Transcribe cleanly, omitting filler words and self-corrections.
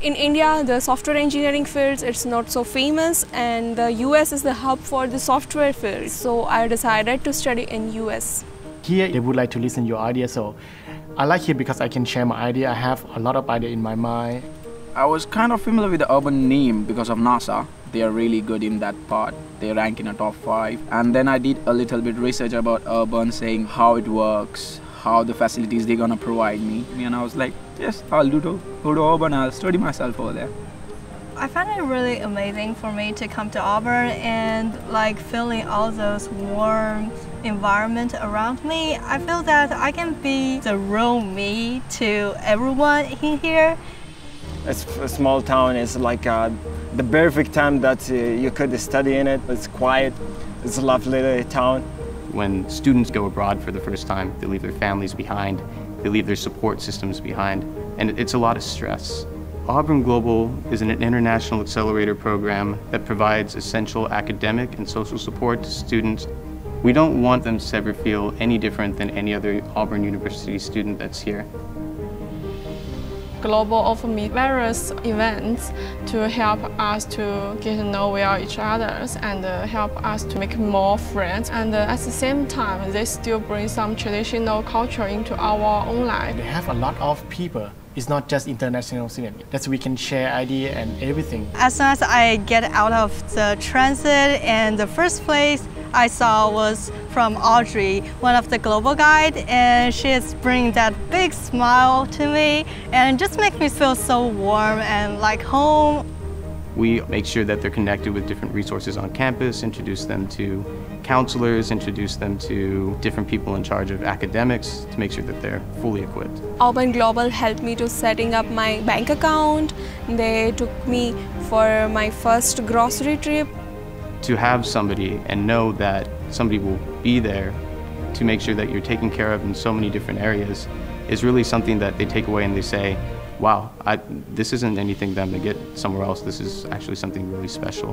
In India, the software engineering field is not so famous, and the US is the hub for the software field. So I decided to study in US. Here, they would like to listen to your idea, so I like here because I can share my idea. I have a lot of idea in my mind. I was kind of familiar with the Auburn name because of NASA. They are really good in that part. They rank in the top 5. And then I did a little bit research about Auburn, saying how it works, how the facilities they're gonna provide me. And I was like, yes, I'll go to Auburn, I'll study myself over there. I found it really amazing for me to come to Auburn and like feeling all those warm environment around me. I feel that I can be the real me to everyone in here. It's a small town. It's like the perfect time that you could study in it. It's quiet. It's a lovely little town. When students go abroad for the first time, they leave their families behind. They leave their support systems behind. And it's a lot of stress. Auburn Global is an international accelerator program that provides essential academic and social support to students. We don't want them to ever feel any different than any other Auburn University student that's here. Global offered me various events to help us to get to know well each other and help us to make more friends. And at the same time, they still bring some traditional culture into our own life. They have a lot of people. It's not just international students. That's we can share idea and everything. As soon as I get out of the transit, and the first place I saw was from Audrey, one of the global guides, and she is bringing that big smile to me and just makes me feel so warm and like home. We make sure that they're connected with different resources on campus, introduce them to counselors, introduce them to different people in charge of academics to make sure that they're fully equipped. Auburn Global helped me to setting up my bank account. They took me for my first grocery trip. To have somebody and know that somebody will be there to make sure that you're taken care of in so many different areas is really something that they take away and they say, wow, this isn't anything that I'm going to get somewhere else. This is actually something really special.